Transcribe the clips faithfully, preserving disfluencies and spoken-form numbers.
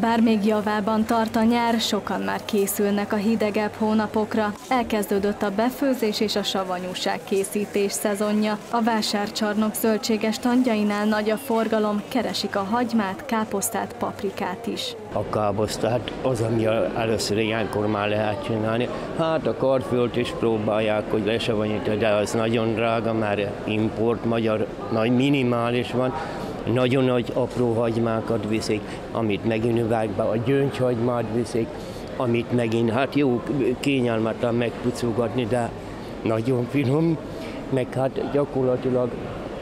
Bár még javában tart a nyár, sokan már készülnek a hidegebb hónapokra. Elkezdődött a befőzés és a savanyúság készítés szezonja. A vásárcsarnok zöldséges tandjainál nagy a forgalom, keresik a hagymát, káposztát, paprikát is. A káposztát az, ami először ilyenkor már lehet csinálni. Hát a karfölt is próbálják, hogy lesavanyítani, de az nagyon drága, már import magyar, nagy minimális van. Nagyon nagy apró hagymákat viszik, amit megint üvegbe, a gyöngyhagymát viszik, amit megint, hát jó, kényelmetlen megpucogatni, de nagyon finom, meg hát gyakorlatilag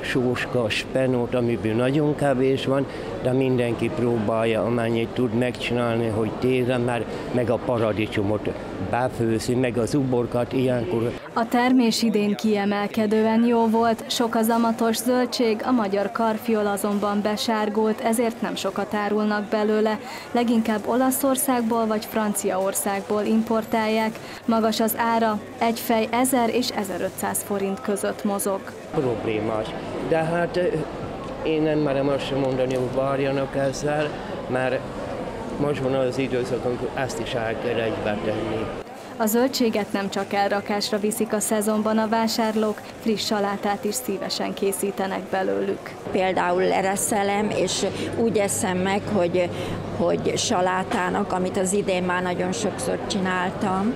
sóska, spenót, amiből nagyon kevés van, de mindenki próbálja, amennyit tud megcsinálni, hogy télen már, meg a paradicsomot befőzi, meg az uborkát ilyenkor. A termés idén kiemelkedően jó volt, sok az amatos zöldség, a magyar karfiol azonban besárgult, ezért nem sokat árulnak belőle. Leginkább Olaszországból vagy Franciaországból importálják. Magas az ára, egy fej ezer és ezerötszáz forint között mozog. Problémás, de hát én nem merem azt sem mondani, hogy várjanak ezzel, mert most van az időszak, amikor ezt is el kell egybe tenni. A zöldséget nem csak elrakásra viszik a szezonban a vásárlók, friss salátát is szívesen készítenek belőlük. Például lereszelem, és úgy eszem meg, hogy, hogy salátának, amit az idén már nagyon sokszor csináltam,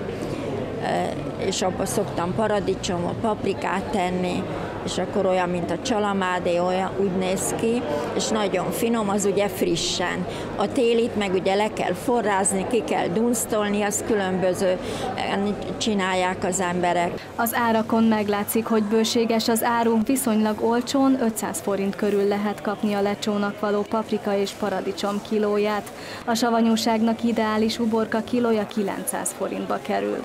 és abba szoktam paradicsomot, paprikát tenni, és akkor olyan, mint a csalamádé, olyan úgy néz ki, és nagyon finom, az ugye frissen. A télit meg ugye le kell forrázni, ki kell dunsztolni, azt különböző csinálják az emberek. Az árakon meglátszik, hogy bőséges az áru, viszonylag olcsón, ötszáz forint körül lehet kapni a lecsónak való paprika és paradicsom kilóját. A savanyúságnak ideális uborka kilója kilencszáz forintba kerül.